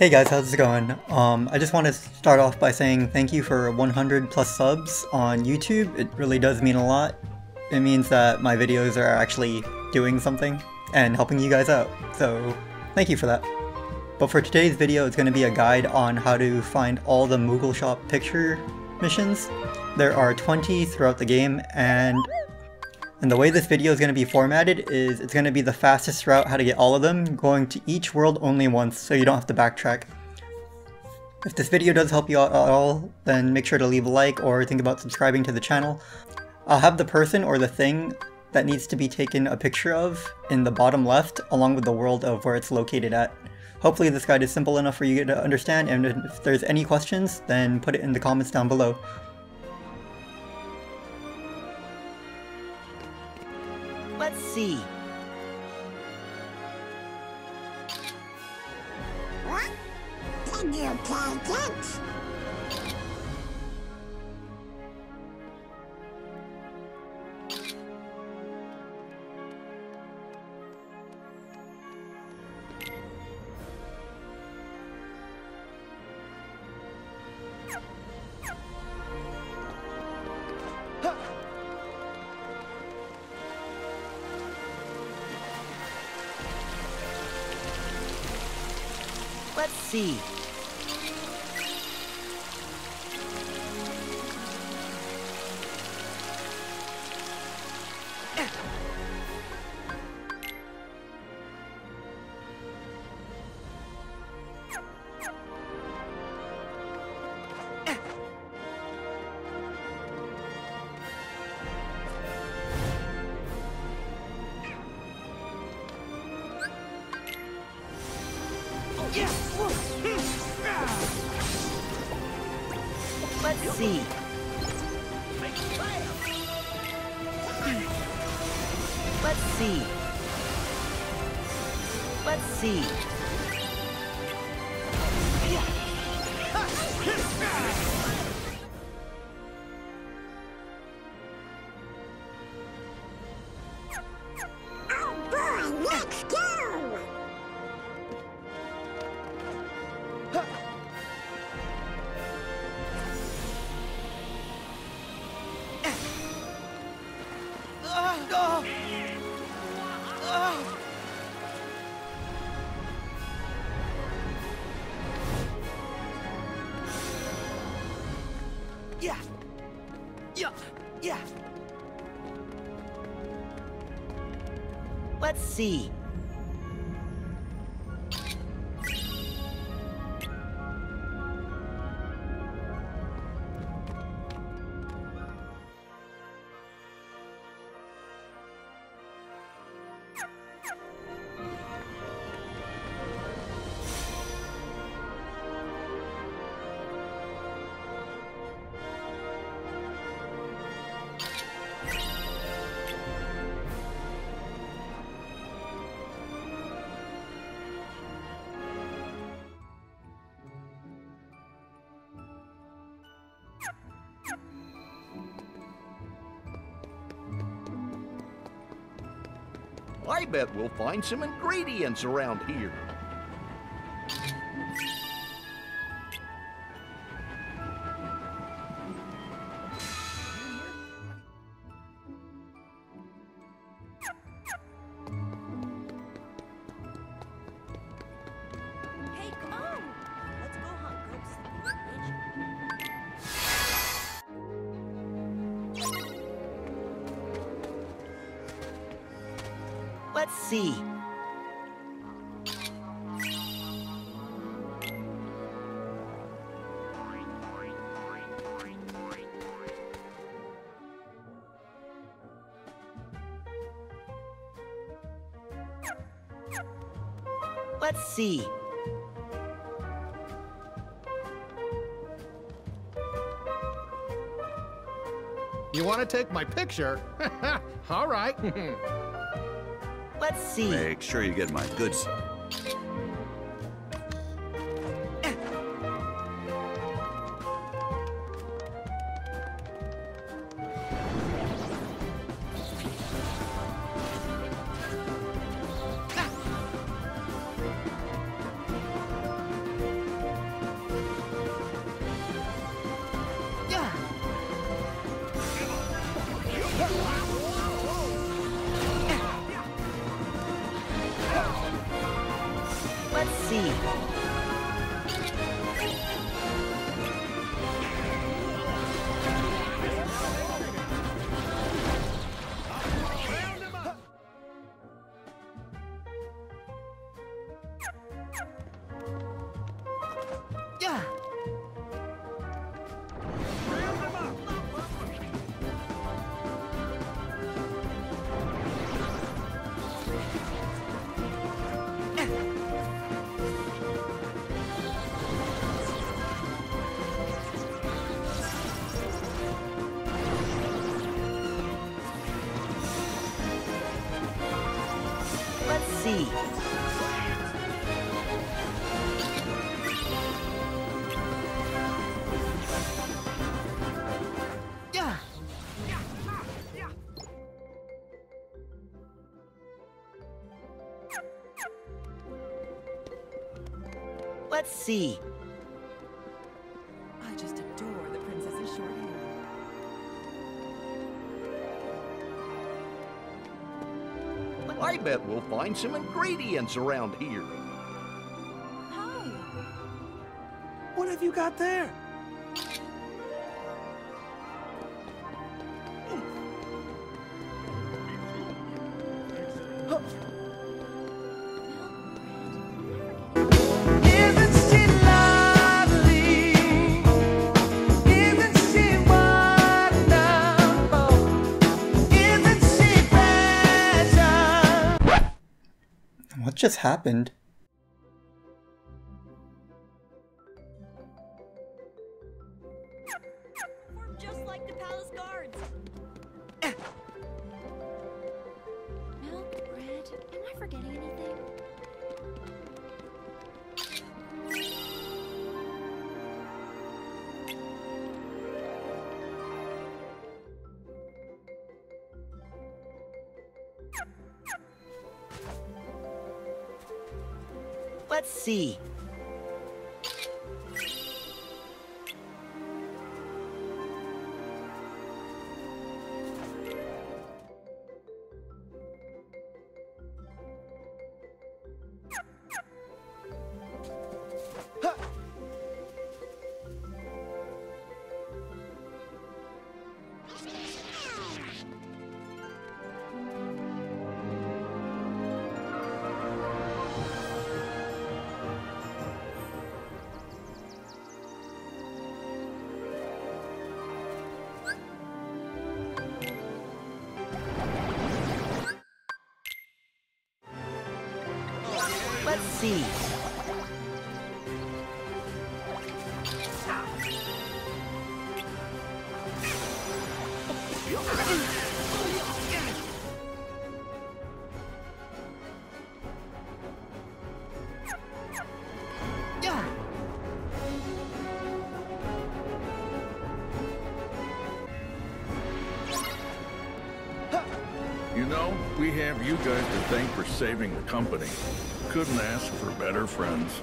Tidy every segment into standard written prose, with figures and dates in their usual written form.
Hey guys, how's it going? I just want to start off by saying thank you for 100 plus subs on YouTube. It really does mean a lot. It means that my videos are actually doing something and helping you guys out, so thank you for that. But for today's video, it's going to be a guide on how to find all the Moogle Shop picture missions. There are 20 throughout the game, and the way this video is going to be formatted is it's going to be the fastest route how to get all of them, going to each world only once so you don't have to backtrack. If this video does help you out at all, then make sure to leave a like or think about subscribing to the channel. I'll have the person or the thing that needs to be taken a picture of in the bottom left along with the world of where it's located at. Hopefully this guide is simple enough for you to understand, and if there's any questions then put it in the comments down below. Let's see. What? Did you take it? Let's see. Let's see. Let's see. Let's see. Yeah. Yeah. Yeah. Let's see. I bet we'll find some ingredients around here. Hey, come on! Let's go hunt ghosts in the Let's see. Let's see. You want to take my picture? All right. Let's see. Make sure you get my goods. see. See. Let's see. I just adore the princess's short hair. I bet we'll find some ingredients around here. Hi. What have you got there? What just happened? We're just like the palace guards. Milk, bread, am I forgetting anything? Let's see. Let's see. You know, we have you guys to thank for saving the company. Couldn't ask for better friends.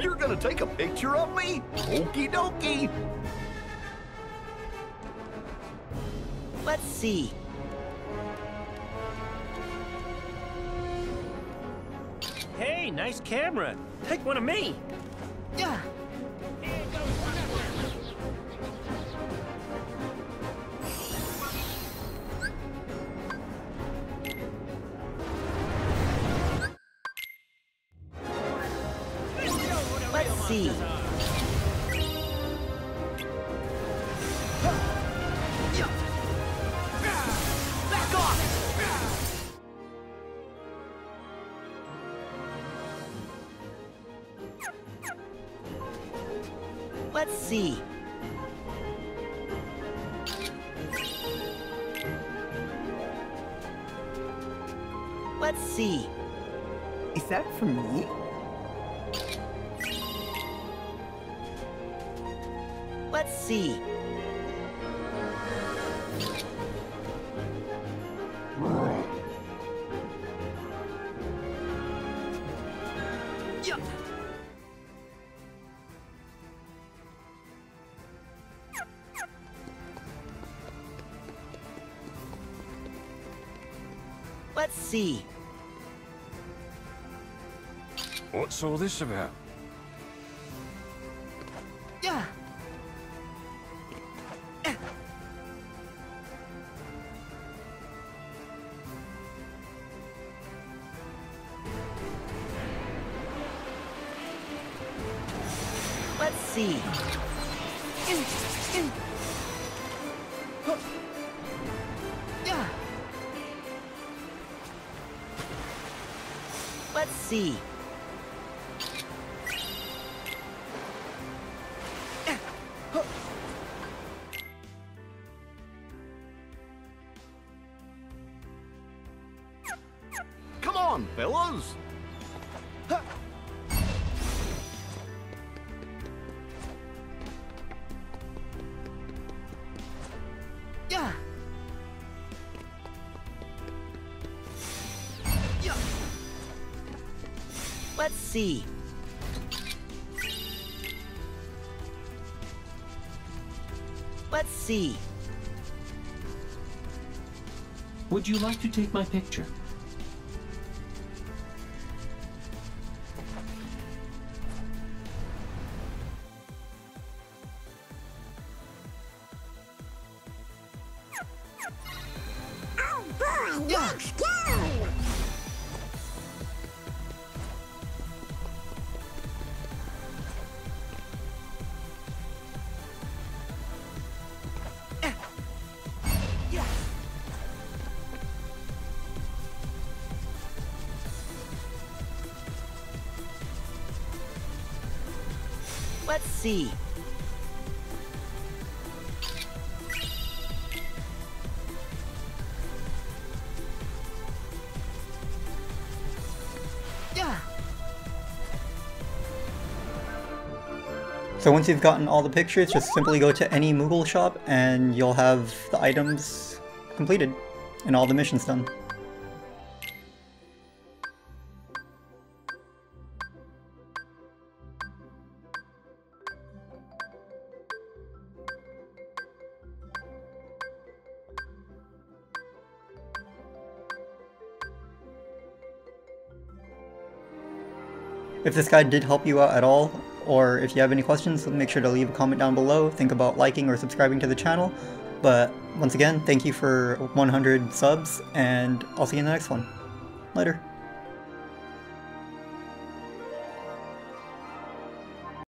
You're gonna take a picture of me? Okie dokie. Let's see. Hey, nice camera. Take one of me. Yeah. See. Back off! Let's see. Let's see. Is that for me? Let's see. Jump. Let's see. What's all this about? Let's see. Let's see. Come on, fellas. Let's see. Let's see. Would you like to take my picture? Oh boy, let's go! Let's see. So once you've gotten all the pictures, just simply go to any Moogle shop and you'll have the items completed and all the missions done. If this guide did help you out at all, or if you have any questions, make sure to leave a comment down below. Think about liking or subscribing to the channel. But once again, thank you for 100 subs, and I'll see you in the next one. Later.